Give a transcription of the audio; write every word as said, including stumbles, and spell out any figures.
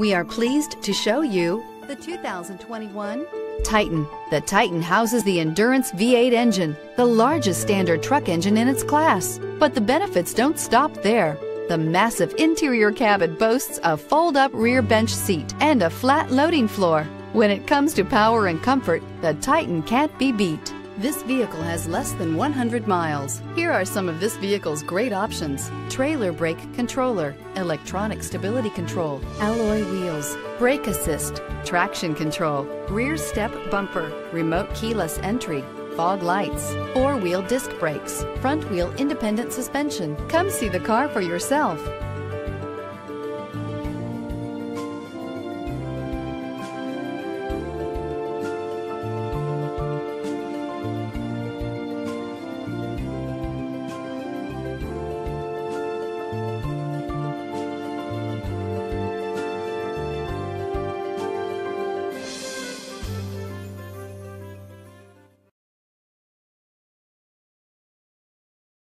We are pleased to show you the two thousand twenty-one Titan. The Titan houses the Endurance V eight engine, the largest standard truck engine in its class. But the benefits don't stop there. The massive interior cabin boasts a fold-up rear bench seat and a flat loading floor. When it comes to power and comfort, the Titan can't be beat. This vehicle has less than one hundred miles. Here are some of this vehicle's great options: trailer brake controller, electronic stability control, alloy wheels, brake assist, traction control, rear step bumper, remote keyless entry, fog lights, four-wheel disc brakes, front-wheel independent suspension. Come see the car for yourself.